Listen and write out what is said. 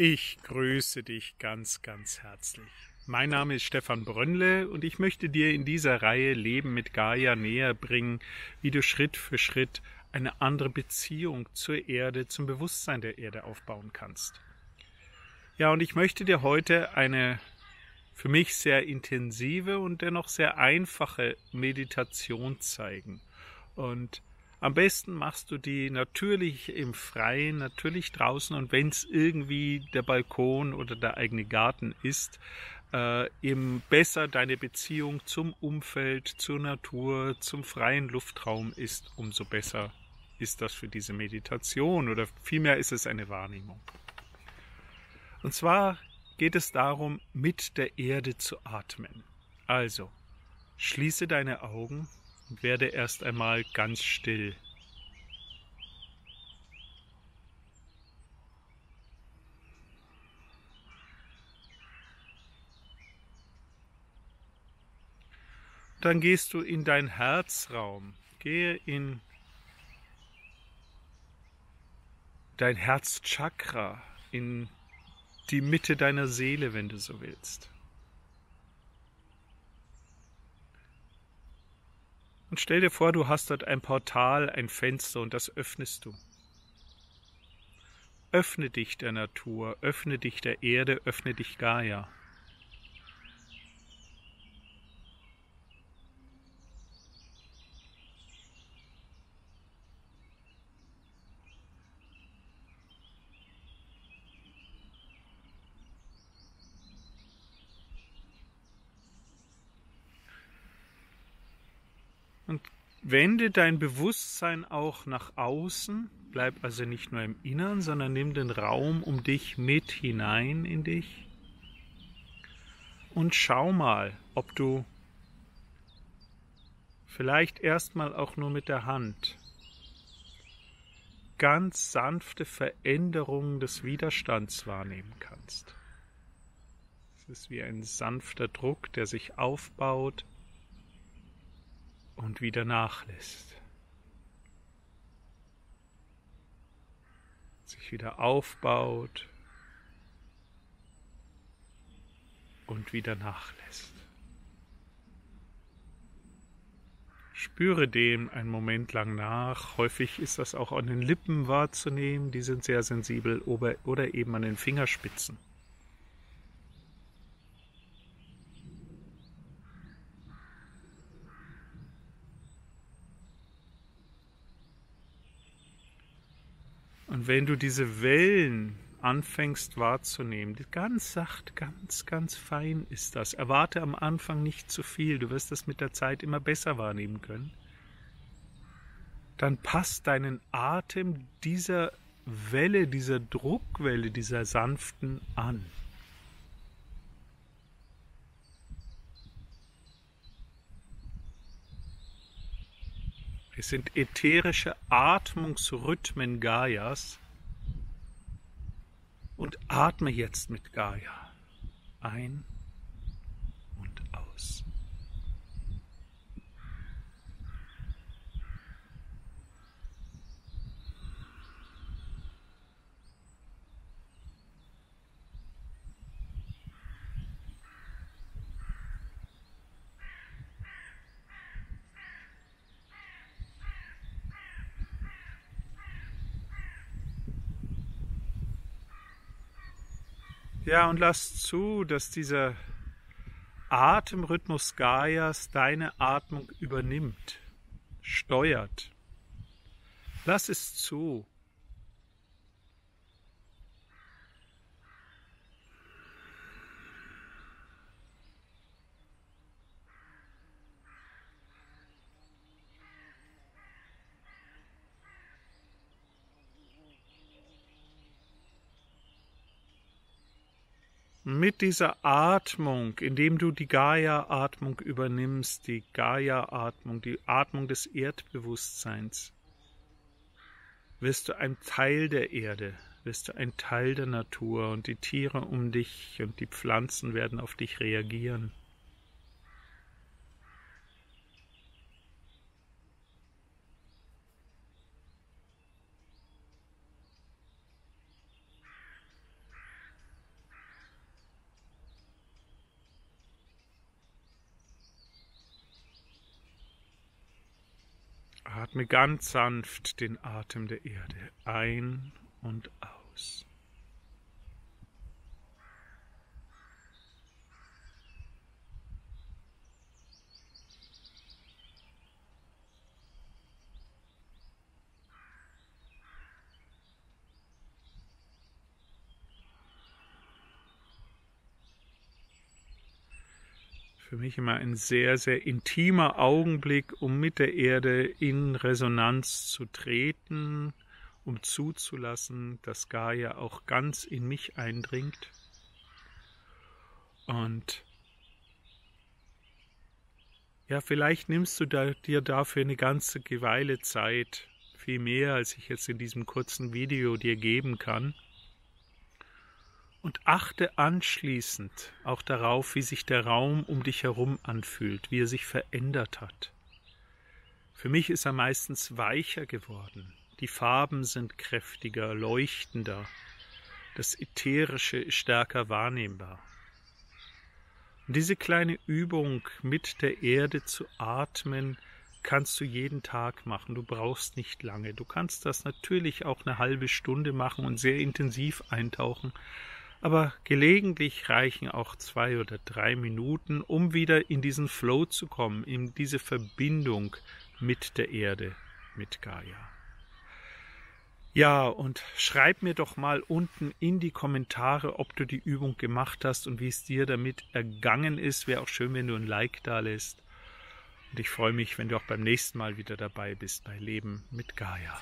Ich grüße dich ganz, ganz herzlich. Mein Name ist Stefan Brönnle und ich möchte dir in dieser Reihe Leben mit Gaia näher bringen, wie du Schritt für Schritt eine andere Beziehung zur Erde, zum Bewusstsein der Erde aufbauen kannst. Ja, und ich möchte dir heute eine für mich sehr intensive und dennoch sehr einfache Meditation zeigen. Und am besten machst du die natürlich im Freien, natürlich draußen, und wenn es irgendwie der Balkon oder der eigene Garten ist, eben besser deine Beziehung zum Umfeld, zur Natur, zum freien Luftraum ist, umso besser ist das für diese Meditation, oder vielmehr ist es eine Wahrnehmung. Und zwar geht es darum, mit der Erde zu atmen. Also, schließe deine Augen und werde erst einmal ganz still. Dann gehst du in deinen Herzraum. Gehe in dein Herzchakra, in die Mitte deiner Seele, wenn du so willst. Und stell dir vor, du hast dort ein Portal, ein Fenster, und das öffnest du. Öffne dich der Natur, öffne dich der Erde, öffne dich Gaia. Und wende dein Bewusstsein auch nach außen, bleib also nicht nur im Inneren, sondern nimm den Raum um dich mit hinein in dich. Und schau mal, ob du vielleicht erstmal auch nur mit der Hand ganz sanfte Veränderungen des Widerstands wahrnehmen kannst. Es ist wie ein sanfter Druck, der sich aufbaut und wieder nachlässt, sich wieder aufbaut und wieder nachlässt. Spüre dem einen Moment lang nach. Häufig ist das auch an den Lippen wahrzunehmen, die sind sehr sensibel, oder eben an den Fingerspitzen. Und wenn du diese Wellen anfängst wahrzunehmen, ganz sacht, ganz, ganz fein ist das. Erwarte am Anfang nicht zu viel, du wirst das mit der Zeit immer besser wahrnehmen können. Dann passt deinen Atem dieser Welle, dieser Druckwelle, dieser sanften an. Es sind ätherische Atmungsrhythmen Gaias, und atme jetzt mit Gaia ein und aus. Ja, und lass zu, dass dieser Atemrhythmus Gaias deine Atmung übernimmt, steuert. Lass es zu. Mit dieser Atmung, indem du die Gaia-Atmung übernimmst, die Gaia-Atmung, die Atmung des Erdbewusstseins, wirst du ein Teil der Erde, wirst du ein Teil der Natur, und die Tiere um dich und die Pflanzen werden auf dich reagieren. Atme ganz sanft den Atem der Erde ein und aus. Für mich immer ein sehr, sehr intimer Augenblick, um mit der Erde in Resonanz zu treten, um zuzulassen, dass Gaia auch ganz in mich eindringt. Und ja, vielleicht nimmst du dir dafür eine ganze Weile Zeit, viel mehr, als ich jetzt in diesem kurzen Video dir geben kann. Und achte anschließend auch darauf, wie sich der Raum um dich herum anfühlt, wie er sich verändert hat. Für mich ist er meistens weicher geworden. Die Farben sind kräftiger, leuchtender. Das Ätherische ist stärker wahrnehmbar. Und diese kleine Übung, mit der Erde zu atmen, kannst du jeden Tag machen. Du brauchst nicht lange. Du kannst das natürlich auch eine halbe Stunde machen und sehr intensiv eintauchen. Aber gelegentlich reichen auch 2 oder 3 Minuten, um wieder in diesen Flow zu kommen, in diese Verbindung mit der Erde, mit Gaia. Ja, und schreib mir doch mal unten in die Kommentare, ob du die Übung gemacht hast und wie es dir damit ergangen ist. Wäre auch schön, wenn du ein Like da lässt. Und ich freue mich, wenn du auch beim nächsten Mal wieder dabei bist bei Leben mit Gaia.